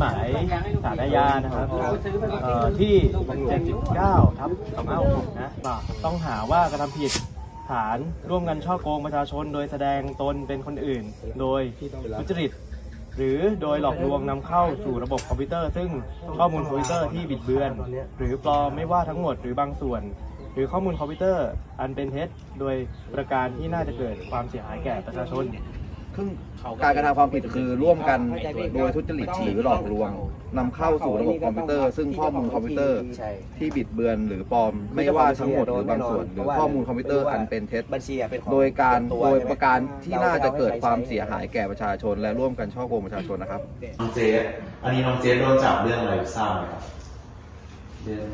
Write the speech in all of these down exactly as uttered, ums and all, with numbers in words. หมายศาลอาญานะครับที่ เจ็ดสิบเก้าทับสองห้าหก นะต้องหาว่ากระทำผิดฐานร่วมกันช่อโกงประชาชนโดยแสดงตนเป็นคนอื่นโดยทุจริตหรือโดยหลอกลวงนำเข้าสู่ระบบคอมพิวเตอร์ซึ่งข้อมูลคอมพิวเตอร์ที่บิดเบือนหรือปลอมไม่ว่าทั้งหมดหรือบางส่วนหรือข้อมูลคอมพิวเตอร์อันเป็นเท็จโดยประการที่น่าจะเกิดความเสียหายแก่ประชาชนการกระทำความผิดคือร่วมกันโดยทุจริตหรือหลอกลวงนำเข้าสู่ระบบคอมพิวเตอร์ซึ่งข้อมูลคอมพิวเตอร์ที่บิดเบือนหรือปลอมไม่ว่าทั้งหมดหรือบางส่วนหรือข้อมูลคอมพิวเตอร์อันเป็นเท็จโดยการโดยประการที่น่าจะเกิดความเสียหายแก่ประชาชนและร่วมกันช่อโกงประชาชนนะครับน้องเจสอันนี้น้องเจสโดนจับเรื่องอะไรทราบไหมครับเรื่อง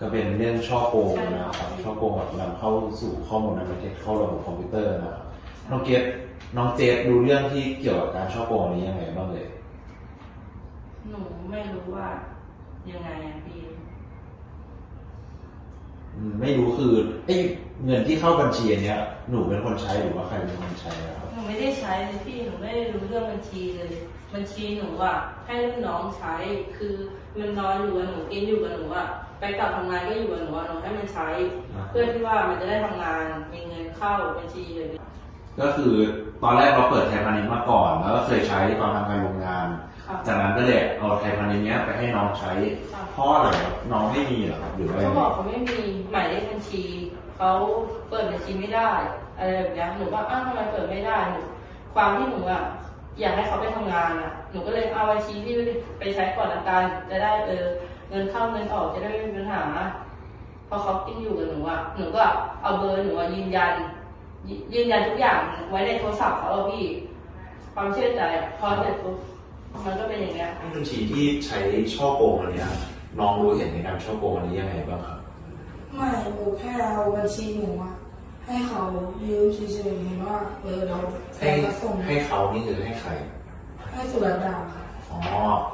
ก็เป็นเรื่องช่อโกงนะครับช่อโกงนำเข้าสู่ข้อมูลอันเป็นเท็จเข้าระบบคอมพิวเตอร์นะครับน้องเจสน้องเจฟดูเรื่องที่เกี่ยวกับการช่อโกงนี้ยังไงบ้างเลยหนูไม่รู้ว่ายังไงอ่ะพี่ไม่รู้คือไอ้เงินที่เข้าบัญชีเนี้ยหนูเป็นคนใช้หรือว่าใครเป็นคนใช้ครับหนูไม่ได้ใช้เลยพี่หนูไม่ได้รู้เรื่องบัญชีเลยบัญชีหนูอ่ะให้รุ่นน้องใช้คือมันนอนอยู่กับหนูกินอยู่กับหนูอ่ะไปกลับทำงานก็อยู่กับหนูหนูให้มันใช้เพื่อที่ว่ามันจะได้ทำงานมีเงินเข้าบัญชีเลยก็คือตอนแรกเราเปิดไทยพาณิชย์มาก่อนแล้วก็เคยใช้ตอนทำงานโรงงานจากนั้นก็เลยเอาไทยพาณิชย์เนี้ยไปให้น้องใช้เพราะอะไรน้องไม่มีเหรอครับหรือว่าเขาบอกเขาไม่มีหมายเลขบัญชีเขาเปิดบัญชีไม่ได้อะไรแบบนี้หนูว่าอ้าวทำไมเปิดไม่ได้หนูความที่หนูอ่ะอยากให้เขาไปทำงานอ่ะหนูก็เลยเอาบัญชีที่ไปใช้ก่อนละกันจะได้เออเงินเข้าเงินออกจะได้ไม่มีปัญหาพอเขากินอยู่กับหนูอ่ะหนูก็เอาเบอร์หนูยืนยันยืนยันทุกอย่างไว้ในโทรศัพท์เขาเอาพี่ความเชื่อใจพอเสร็จปุ๊บมันก็เป็นอย่างเงี้ยบัญชีที่ใช้ช่อโกงอันเนี้ยน้องรู้เห็นในการช่อโกงอันนี้ยังไงบ้างครับไม่รู้แค่เราบัญชีหนูอะให้เขายืมเฉยๆเห็นว่าเออเราให้ให้เขานี่คือให้ใครให้สุรดาค่ะอ๋อ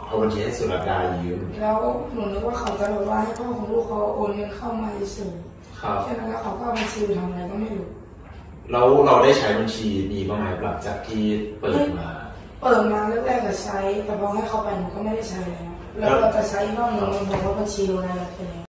เอาบัญชีให้สุรดายืมแล้วหนูนึกว่าเขาจะบอกว่าให้พ่อของลูกเขาโอนเงินเข้ามาเฉยๆแค่นั้นแล้วเขาก็บัญชีทำอะไรก็ไม่รู้เราเราได้ใช้บัญชีนี้บ้างไหมหลังจากที่เปิดมาเปิดมาแรกแรกก็ใช้แต่พอให้เขาไปหนูก็ไม่ได้ใช้แล้วแล้วเราจะใช้บ้างหนูบอกว่าบัญชีอะไร